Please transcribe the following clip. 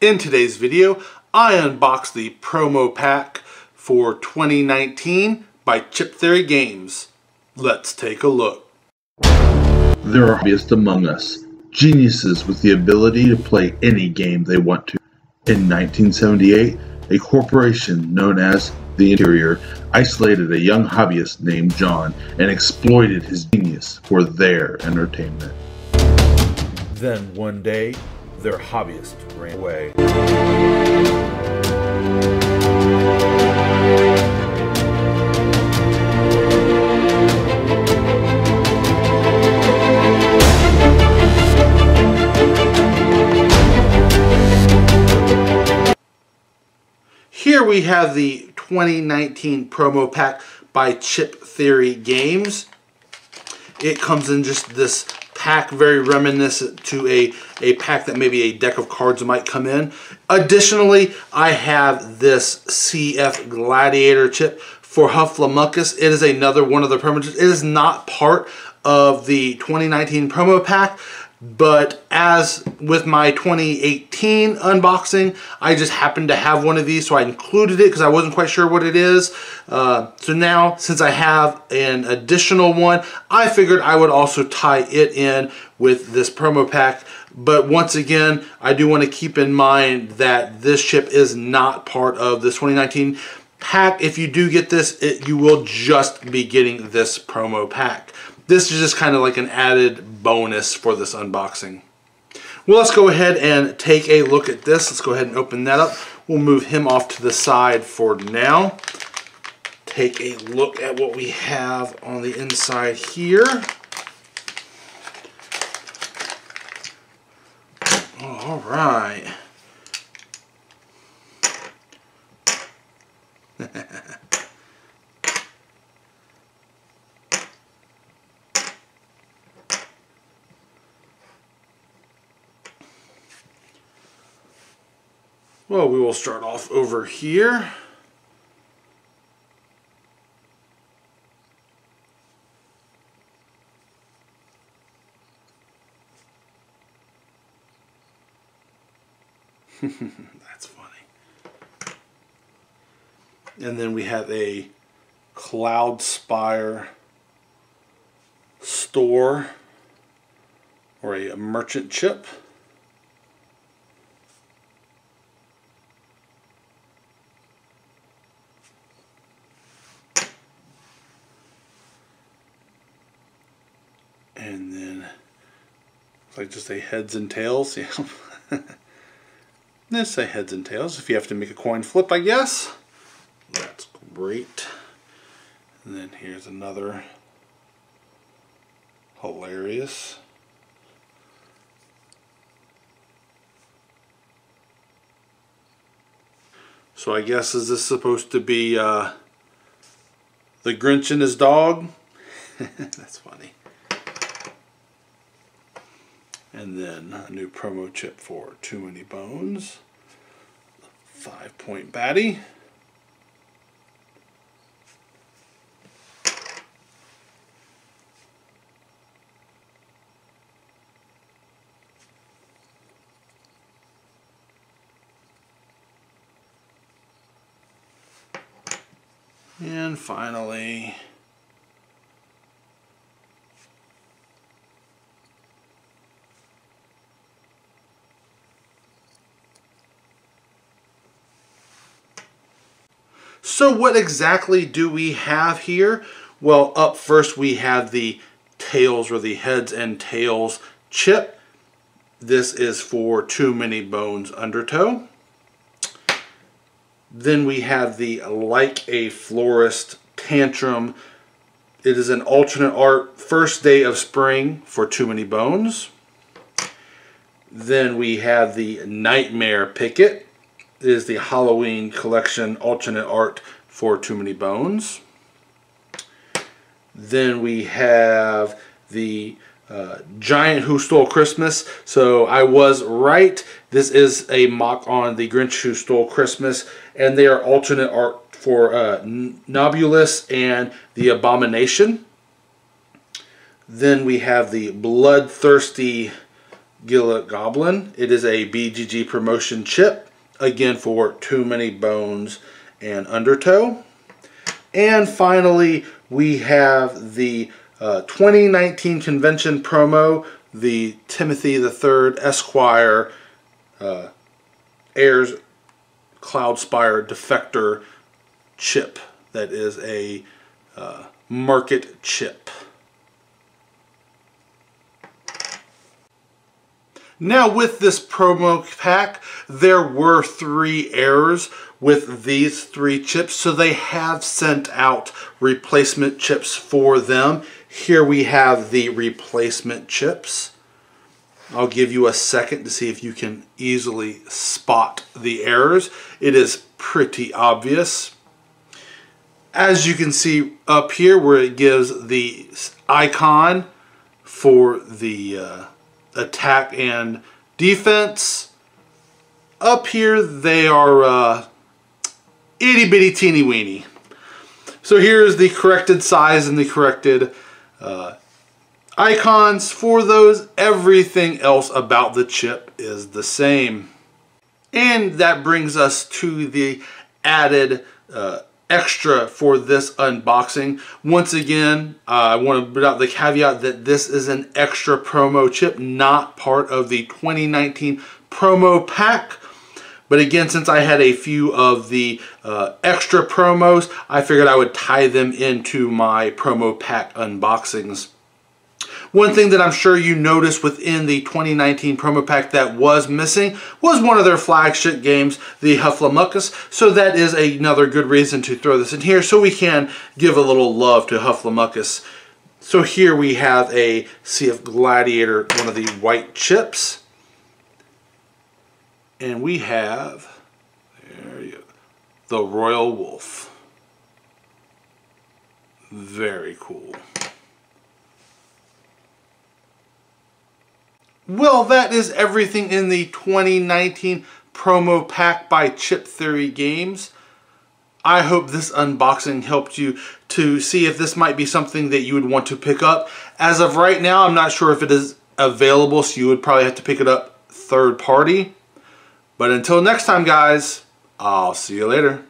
In today's video, I unbox the promo pack for 2019 by Chip Theory Games. Let's take a look. There are hobbyists among us, geniuses with the ability to play any game they want to. In 1978, a corporation known as The Interior isolated a young hobbyist named John and exploited his genius for their entertainment. Then one day, their hobbyist ran away. Here we have the 2019 promo pack by Chip Theory Games. It comes in just this pack, very reminiscent to a pack that maybe a deck of cards might come in. Additionally, I have this CF Gladiator chip for Hoplomachus. It is another one of the promo chips. It is not part of the 2019 promo pack, but as with my 2018 unboxing, I just happened to have one of these, so I included it because I wasn't quite sure what it is. So now, since I have an additional one, I figured I would also tie it in with this promo pack. But once again, I do want to keep in mind that this chip is not part of this 2019 pack. If you do get this, you will just be getting this promo pack. This is just kind of like an added bonus for this unboxing. Well, let's go ahead and take a look at this. Let's go ahead and open that up. We'll move him off to the side for now. Take a look at what we have on the inside here. All right. Well, we will start off over here. That's funny. And then we have a Cloudspire store or a merchant chip. And then, like, just say heads and tails. Yeah. Let's say heads and tails. If you have to make a coin flip, I guess. That's great. And then here's another hilarious. So I guess, is this supposed to be the Grinch and his dog? That's funny. And then a new promo chip for Too Many Bones, 5-point baddie. And finally, so what exactly do we have here? Well, up first we have the tails, or the heads and tails chip. This is for Too Many Bones Undertow. Then we have the Like a Florist Tantrum. It is an alternate art, first day of spring, for Too Many Bones. Then we have the Nightmare Picket. It is the Halloween collection alternate art for Too Many Bones. Then we have the Giant Who Stole Christmas. So I was right. This is a mock on the Grinch Who Stole Christmas. And they are alternate art for Nobulus and the Abomination. Then we have the Bloodthirsty Gila Goblin. It is a BGG promotion chip, again for Too Many Bones and Undertow. And finally, we have the 2019 convention promo, the Timothy III Esquire Ayers Cloudspire Defector chip. That is a market chip. Now with this promo pack, there were 3 errors with these 3 chips, so they have sent out replacement chips for them. Here we have the replacement chips. I'll give you a second to see if you can easily spot the errors. It is pretty obvious. As you can see up here where it gives the icon for the attack and defense. Up here they are itty bitty teeny weeny. So here's the corrected size and the corrected icons for those. Everything else about the chip is the same. And that brings us to the added extra for this unboxing. Once again, I want to put out the caveat that this is an extra promo chip, not part of the 2019 promo pack. But again, since I had a few of the extra promos, I figured I would tie them into my promo pack unboxings. One thing that I'm sure you noticed within the 2019 promo pack that was missing was one of their flagship games, the Hoplomachus. So that is another good reason to throw this in here, so we can give a little love to Hoplomachus. So here we have a CF Gladiator, one of the white chips. And we have the Royal Wolf. Very cool. Well, that is everything in the 2019 promo pack by Chip Theory Games. I hope this unboxing helped you to see if this might be something that you would want to pick up. As of right now, I'm not sure if it is available, so you would probably have to pick it up third party. But until next time, guys, I'll see you later.